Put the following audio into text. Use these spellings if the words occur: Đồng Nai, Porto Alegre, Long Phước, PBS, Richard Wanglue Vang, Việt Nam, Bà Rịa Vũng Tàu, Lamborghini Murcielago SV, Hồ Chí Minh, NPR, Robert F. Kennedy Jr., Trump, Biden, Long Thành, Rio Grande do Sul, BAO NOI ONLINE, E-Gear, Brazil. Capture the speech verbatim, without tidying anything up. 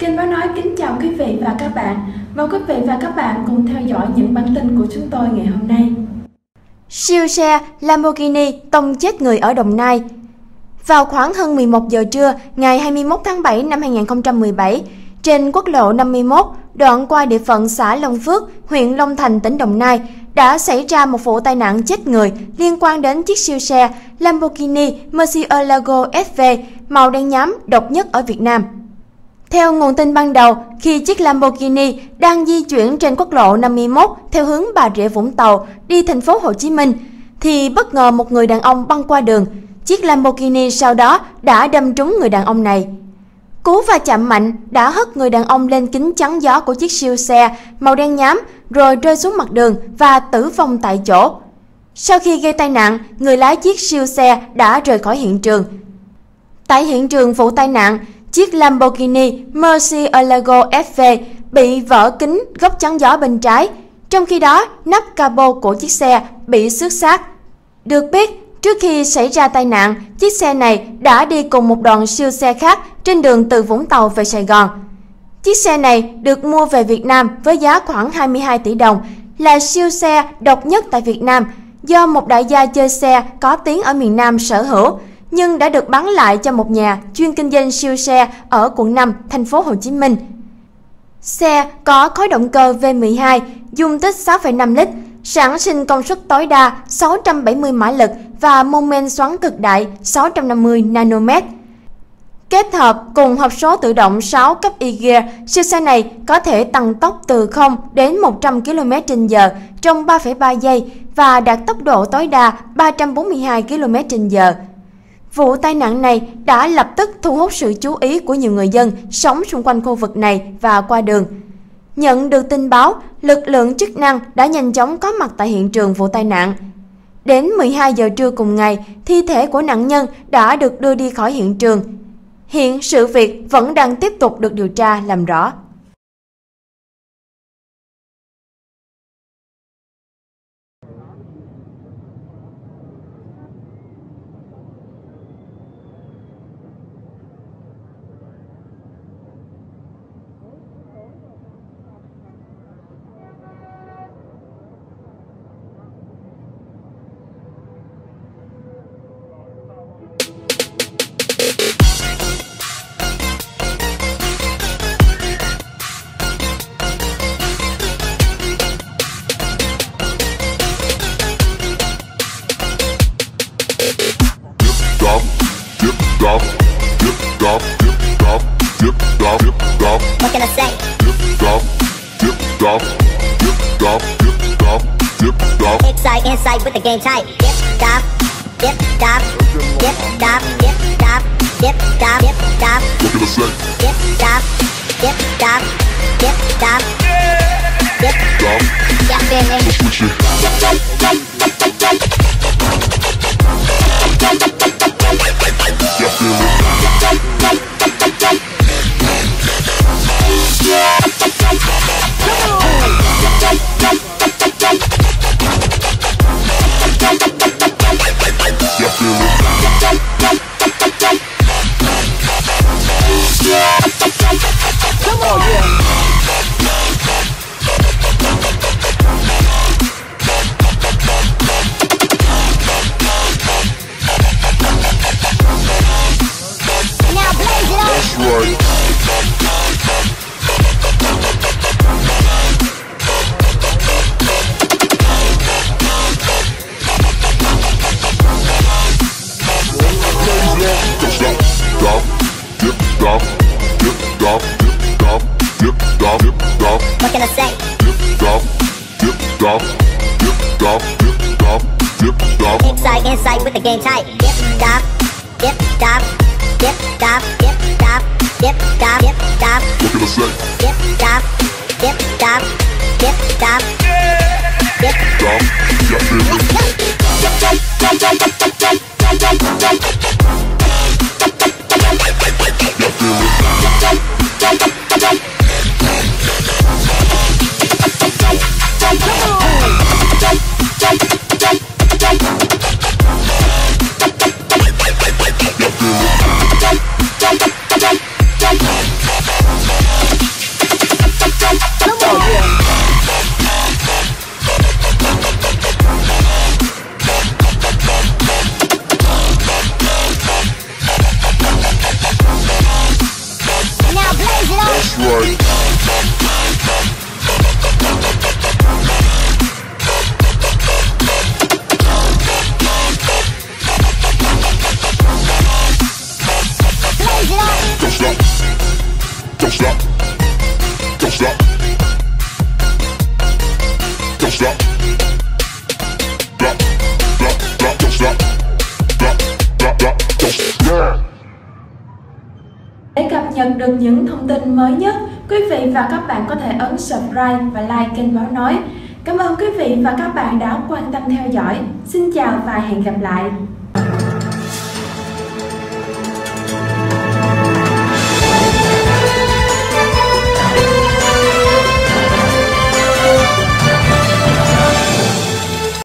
Kênh Báo Nói kính chào quý vị và các bạn. Mời quý vị và các bạn cùng theo dõi những bản tin của chúng tôi ngày hôm nay. Siêu xe Lamborghini tông chết người ở Đồng Nai. Vào khoảng hơn mười một giờ trưa ngày hai mươi mốt tháng bảy năm hai nghìn không trăm mười bảy, trên quốc lộ năm mươi mốt, đoạn qua địa phận xã Long Phước, huyện Long Thành, tỉnh Đồng Nai, đã xảy ra một vụ tai nạn chết người liên quan đến chiếc siêu xe Lamborghini Murcielago ét vê màu đen nhám độc nhất ở Việt Nam. Theo nguồn tin ban đầu, khi chiếc Lamborghini đang di chuyển trên quốc lộ năm mươi mốt theo hướng Bà Rịa Vũng Tàu đi thành phố Hồ Chí Minh, thì bất ngờ một người đàn ông băng qua đường. Chiếc Lamborghini sau đó đã đâm trúng người đàn ông này. Cú va chạm mạnh đã hất người đàn ông lên kính chắn gió của chiếc siêu xe màu đen nhám rồi rơi xuống mặt đường và tử vong tại chỗ. Sau khi gây tai nạn, người lái chiếc siêu xe đã rời khỏi hiện trường. Tại hiện trường vụ tai nạn, chiếc Lamborghini Murcielago ét vê bị vỡ kính góc chắn gió bên trái, trong khi đó nắp capo của chiếc xe bị xước xác. Được biết, trước khi xảy ra tai nạn, chiếc xe này đã đi cùng một đoàn siêu xe khác trên đường từ Vũng Tàu về Sài Gòn. Chiếc xe này được mua về Việt Nam với giá khoảng hai mươi hai tỷ đồng, là siêu xe độc nhất tại Việt Nam do một đại gia chơi xe có tiếng ở miền Nam sở hữu, nhưng đã được bán lại cho một nhà chuyên kinh doanh siêu xe ở quận năm, thành phố Hồ Chí Minh. Xe có khối động cơ vê mười hai, dung tích sáu phẩy năm lít, sản sinh công suất tối đa sáu trăm bảy mươi mã lực và mô men xoắn cực đại sáu trăm năm mươi nanomet. Kết hợp cùng hộp số tự động sáu cấp E-Gear, siêu xe này có thể tăng tốc từ không đến một trăm ki lô mét trên giờ trong ba phẩy ba giây và đạt tốc độ tối đa ba trăm bốn mươi hai ki lô mét trên giờ. Vụ tai nạn này đã lập tức thu hút sự chú ý của nhiều người dân sống xung quanh khu vực này và qua đường. Nhận được tin báo, lực lượng chức năng đã nhanh chóng có mặt tại hiện trường vụ tai nạn. Đến mười hai giờ trưa cùng ngày, thi thể của nạn nhân đã được đưa đi khỏi hiện trường. Hiện sự việc vẫn đang tiếp tục được điều tra làm rõ. What can I say? Inside, inside with the game tight. Dip, dop, dip, dop, dip, dop, dip, dop, dip, dop, dip, dop. What can I say? Dip, dop, dip, dop, dip, dop, dip, dop. Yeah, baby. Yeah, baby. What can I say? Inside, inside with the game tight. Dip, dop, dip, dop, dip, dop, dip, dop, dip, dop, dip, dop. What can I say? Dip, dop, dip, dop, dip, dop, dip, dop. We'll be right back. That's right. Để cập nhật được những thông tin mới nhất, quý vị và các bạn có thể ấn subscribe và like kênh Báo Nói. Cảm ơn quý vị và các bạn đã quan tâm theo dõi. Xin chào và hẹn gặp lại.